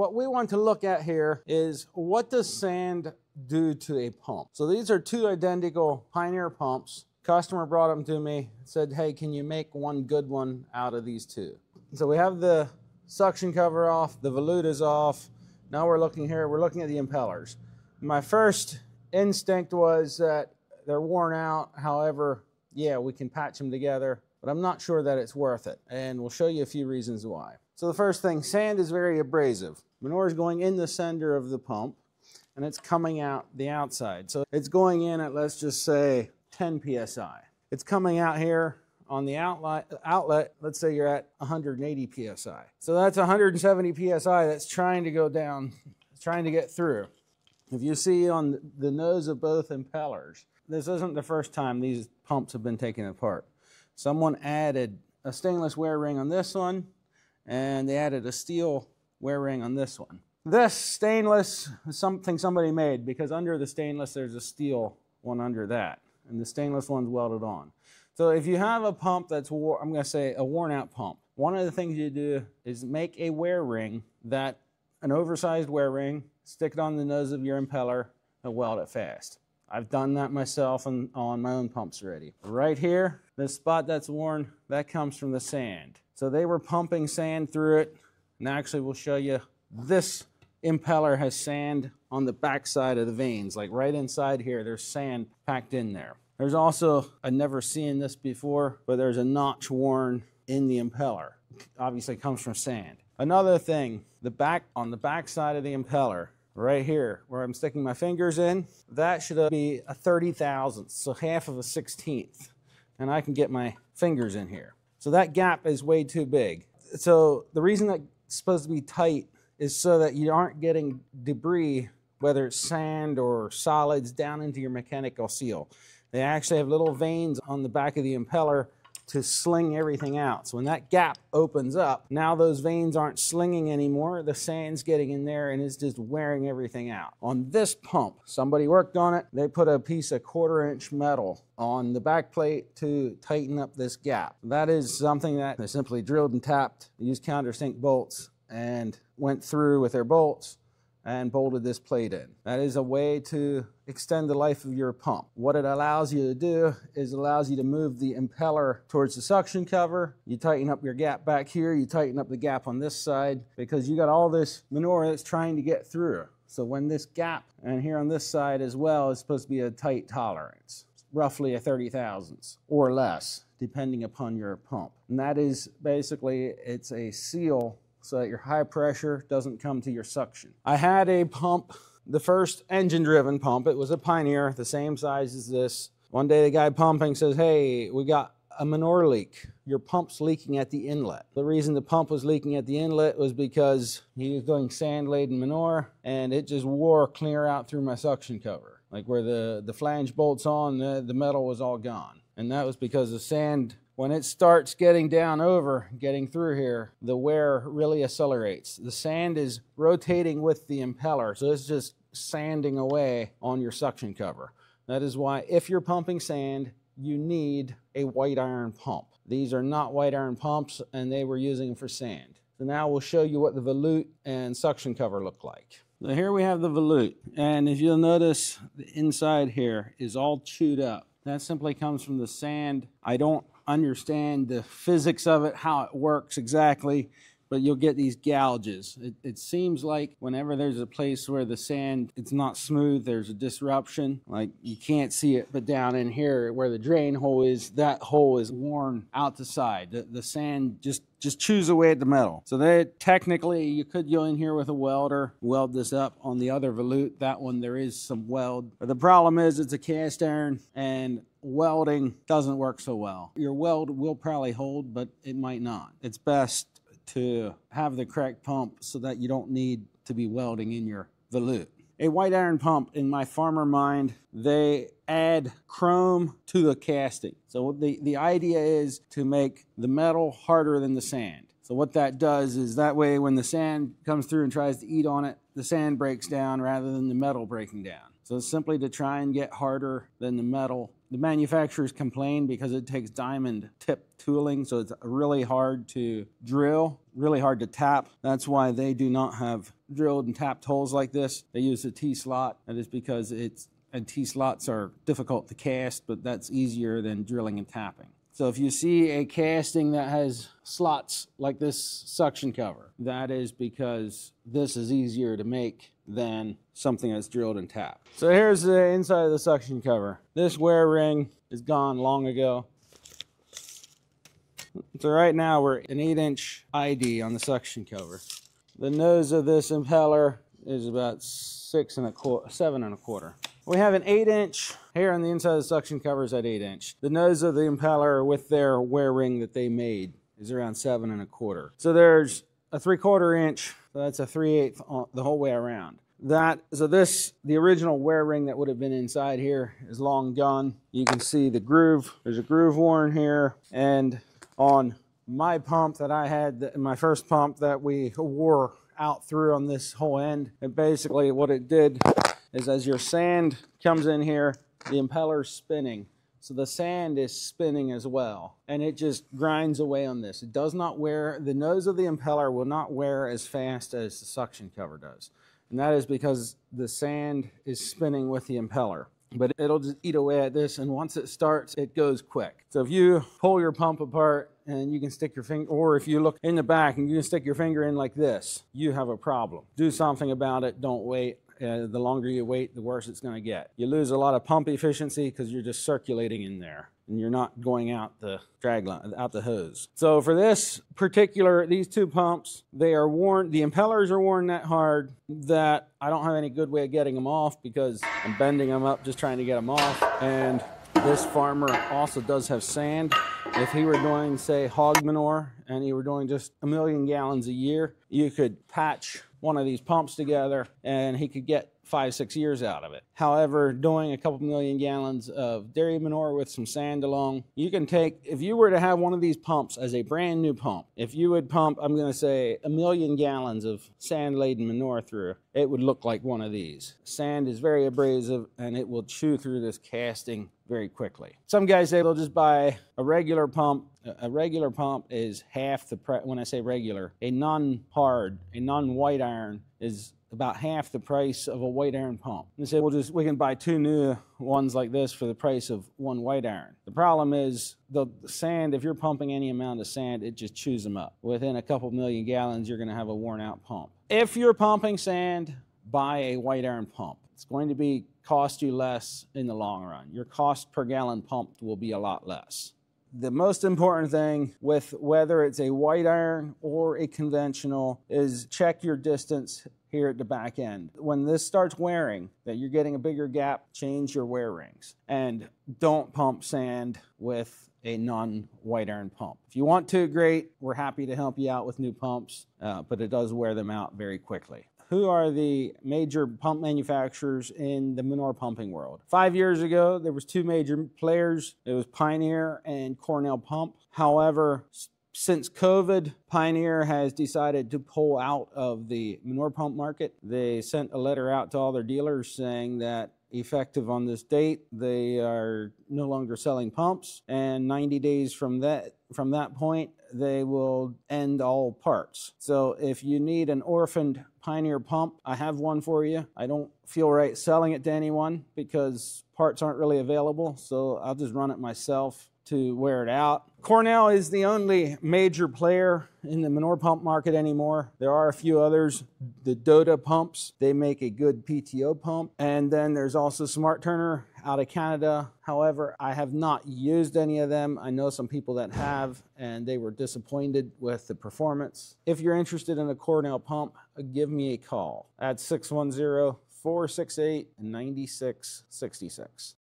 what we want to look at here is, what does sand do to a pump? So these are two identical Pioneer pumps. Customer brought them to me, said, hey, can you make one good one out of these two? So we have the suction cover off, the volute is off. Now we're looking here, we're looking at the impellers. My first instinct was that they're worn out. However, yeah, we can patch them together, but I'm not sure that it's worth it. And we'll show you a few reasons why. So the first thing, sand is very abrasive. Manure is going in the center of the pump and it's coming out the outside. So it's going in at, let's just say 10 PSI. It's coming out here on the outlet, let's say you're at 180 PSI. So that's 170 PSI that's trying to go down, trying to get through. If you see on the nose of both impellers, this isn't the first time these pumps have been taken apart. Someone added a stainless wear ring on this one, and they added a steel wear ring on this one. This stainless is something somebody made, because under the stainless, there's a steel one under that, and the stainless one's welded on. So if you have a pump that's, I'm going to say, a worn out pump, one of the things you do is make a wear ring, that an oversized wear ring, stick it on the nose of your impeller and weld it fast. I've done that myself on my own pumps already. Right here, this spot that's worn, that comes from the sand. So they were pumping sand through it, and actually we'll show you, this impeller has sand on the backside of the vanes, like right inside here, there's sand packed in there. There's also, I've never seen this before, but there's a notch worn in the impeller. Obviously it comes from sand. Another thing, on the back side of the impeller, right here, where I'm sticking my fingers in, that should be a 30,000th, so half of a 16th, and I can get my fingers in here. So that gap is way too big. So the reason that's supposed to be tight is so that you aren't getting debris, whether it's sand or solids, down into your mechanical seal. They actually have little vanes on the back of the impeller to sling everything out. So when that gap opens up, now those vanes aren't slinging anymore, the sand's getting in there and it's just wearing everything out. On this pump, somebody worked on it, they put a piece of 1/4 inch metal on the back plate to tighten up this gap. That is something that they simply drilled and tapped, used countersink bolts and went through with their bolts and bolted this plate in. That is a way to extend the life of your pump. What it allows you to do is it allows you to move the impeller towards the suction cover. You tighten up your gap back here, you tighten up the gap on this side, because you got all this manure that's trying to get through. So when this gap, and here on this side as well, is supposed to be a tight tolerance, roughly a 30,000th or less, depending upon your pump. And that is basically, it's a seal so that your high pressure doesn't come to your suction. I had a pump, the first engine-driven pump. It was a Pioneer, the same size as this. One day the guy pumping says, hey, we got a manure leak. Your pump's leaking at the inlet. The reason the pump was leaking at the inlet was because he was doing sand-laden manure, and it just wore clear out through my suction cover. Like where the flange bolts on, the metal was all gone. And that was because the sand, when it starts getting down over, getting through here, the wear really accelerates. The sand is rotating with the impeller, so it's just sanding away on your suction cover. That is why if you're pumping sand, you need a white iron pump. These are not white iron pumps, and they were using them for sand. So now we'll show you what the volute and suction cover look like. So here we have the volute, and if you'll notice, the inside here is all chewed up. That simply comes from the sand. I don't understand the physics of it, how it works exactly, but you'll get these gouges. It seems like whenever there's a place where the sand, it's not smooth, there's a disruption, like you can't see it, but down in here where the drain hole is, that hole is worn out the side. The sand just chews away at the metal. So that technically you could go in here with a welder, weld this up on the other volute. That one, there is some weld. But the problem is it's a cast iron, and welding doesn't work so well. Your weld will probably hold, but it might not. It's best to have the correct pump so that you don't need to be welding in your volute. A white iron pump, in my farmer mind, they add chrome to the casting. So the idea is to make the metal harder than the sand. So what that does is that way when the sand comes through and tries to eat on it, the sand breaks down rather than the metal breaking down. So it's simply to try and get harder than the metal. The manufacturers complain because it takes diamond tip tooling, so it's really hard to drill. really hard to tap. That's why they do not have drilled and tapped holes like this. They use a T-slot, and it's because it's, and T-slots are difficult to cast, but that's easier than drilling and tapping. So if you see a casting that has slots like this suction cover, that is because this is easier to make than something that's drilled and tapped. So here's the inside of the suction cover. This wear ring is gone long ago. So right now we're an 8-inch ID on the suction cover. The nose of this impeller is about 7 1/4. We have an 8-inch here on the inside of the suction cover is at 8-inch. The nose of the impeller with their wear ring that they made is around 7 1/4. So there's a 3/4 inch, so that's a 3/8 the whole way around. The original wear ring that would have been inside here is long gone. You can see the groove. There's a groove worn here, and on my pump that I had, my first pump that we wore out through on this whole end, and basically what it did is as your sand comes in here, the impeller's spinning. So the sand is spinning as well, and it just grinds away on this. It does not wear, the nose of the impeller will not wear as fast as the suction cover does. And that is because the sand is spinning with the impeller. But it'll just eat away at this, and once it starts, it goes quick. So if you pull your pump apart and you can stick your finger, or if you look in the back and you can stick your finger in like this, you have a problem. Do something about it, don't wait. The longer you wait, the worse it's going to get. You lose a lot of pump efficiency because you're just circulating in there and you're not going out the drag line, out the hose. So for this particular, these two pumps, they are worn, the impellers are worn that hard that I don't have any good way of getting them off because I'm bending them up just trying to get them off. And this farmer also does have sand. If he were doing, say, hog manure and he were doing just a 1 million gallons a year, you could patch one of these pumps together and he could get 5 or 6 years out of it. However, doing a couple 1 million gallons of dairy manure with some sand along, you can take, if you were to have one of these pumps as a brand new pump, if you would pump, I'm gonna say 1 million gallons of sand laden manure through, it would look like one of these. Sand is very abrasive and it will chew through this casting very quickly. Some guys say they'll just buy a regular pump. A regular pump is half the price. When I say regular, a non-hard, a non-white iron is about half the price of a white iron pump. They say we can buy 2 new ones like this for the price of 1 white iron. The problem is the sand, if you're pumping any amount of sand, it just chews them up. Within a couple 1 million gallons, you're gonna have a worn out pump. If you're pumping sand, buy a white iron pump. It's going to be cost you less in the long run. Your cost per gallon pumped will be a lot less. The most important thing with whether it's a white iron or a conventional is check your distance here at the back end. When this starts wearing, that you're getting a bigger gap, change your wear rings. And don't pump sand with a non-white iron pump. If you want to, great. We're happy to help you out with new pumps, but it does wear them out very quickly. Who are the major pump manufacturers in the manure pumping world? 5 years ago, there was 2 major players. It was Pioneer and Cornell Pump. However, since COVID, Pioneer has decided to pull out of the manure pump market. They sent a letter out to all their dealers saying that effective on this date, they are no longer selling pumps, and 90 days from that point, they will end all parts. So if you need an orphaned Pioneer pump, I have one for you. I don't feel right selling it to anyone because parts aren't really available, so I'll just run it myself to wear it out. Cornell is the only major player in the manure pump market anymore. There are a few others. The Dota pumps, they make a good PTO pump. And then there's also Smart Turner out of Canada. However, I have not used any of them. I know some people that have, and they were disappointed with the performance. If you're interested in a Cornell pump, give me a call at 610-468-9666.